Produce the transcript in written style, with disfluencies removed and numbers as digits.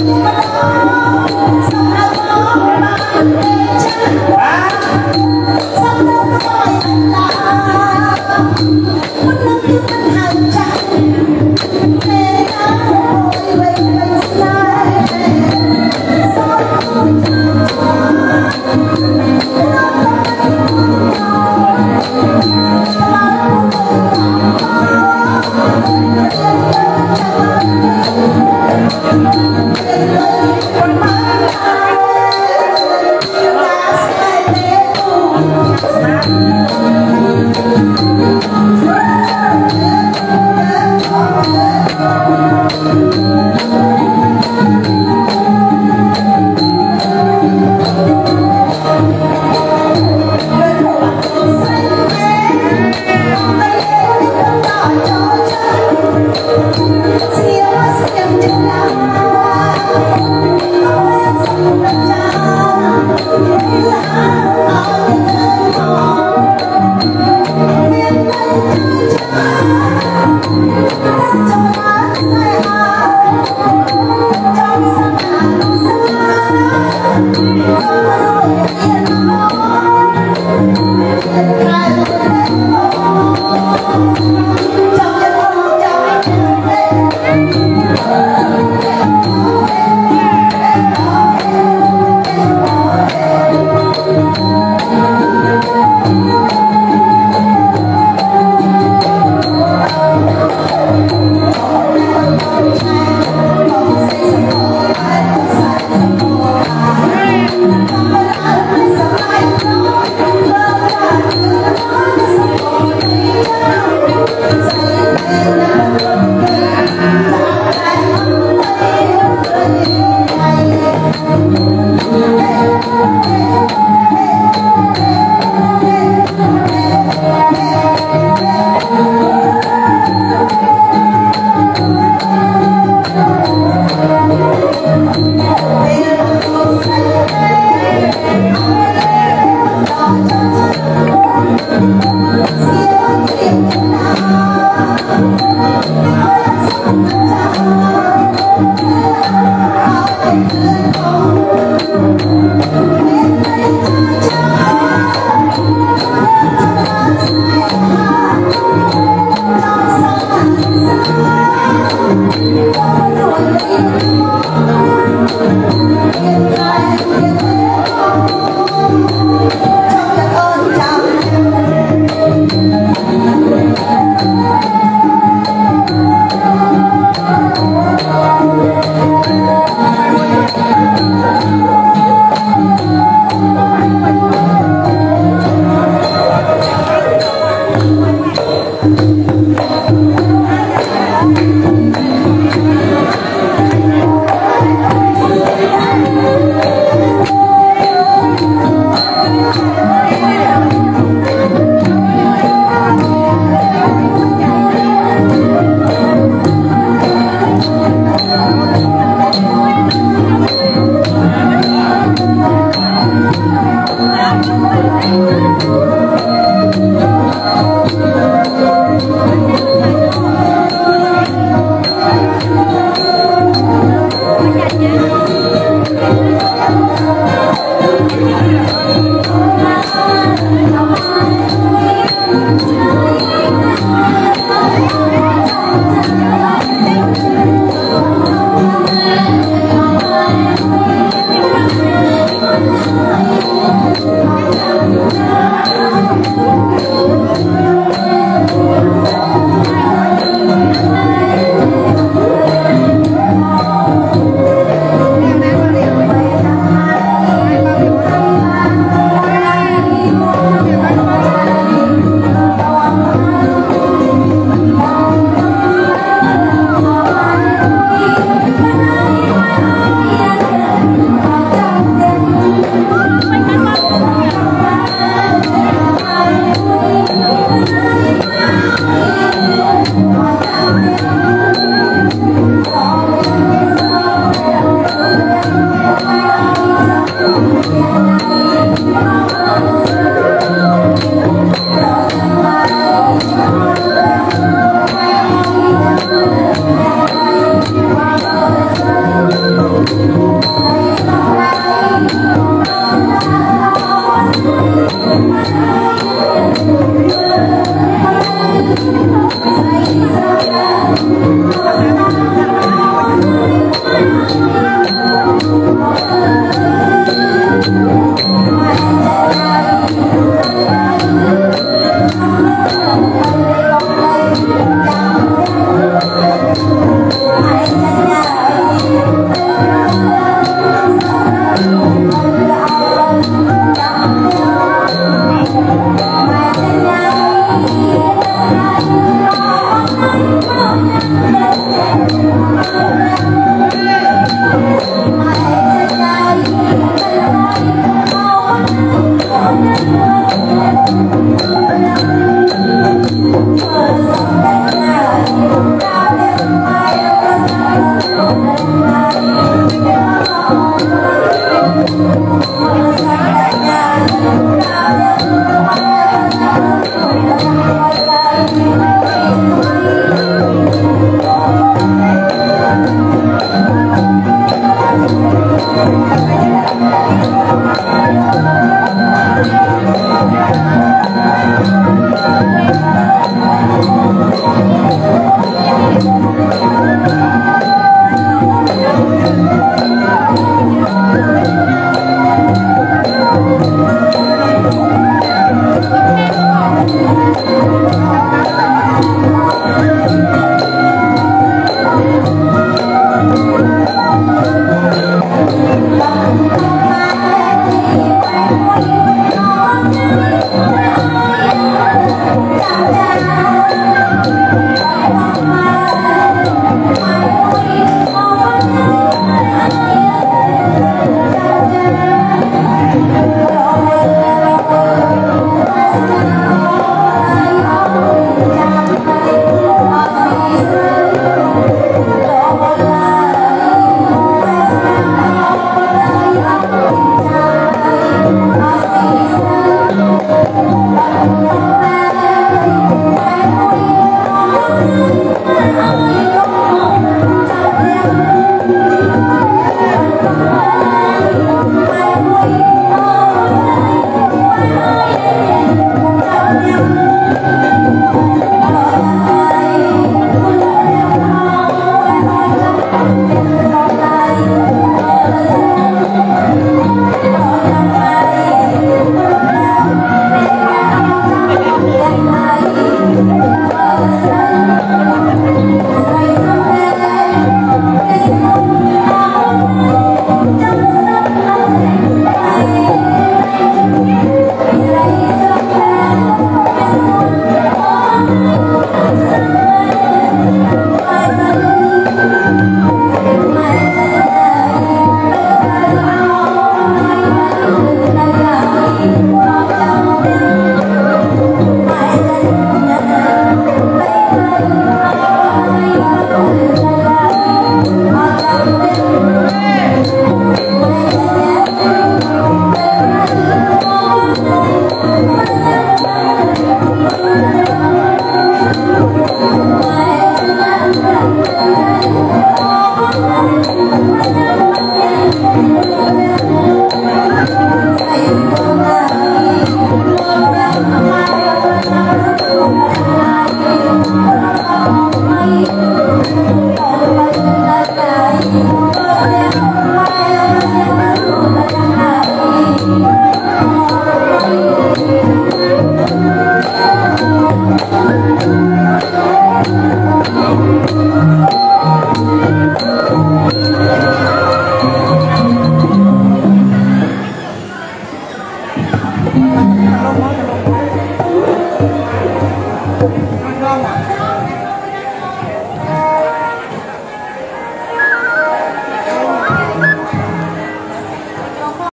Terima kasih.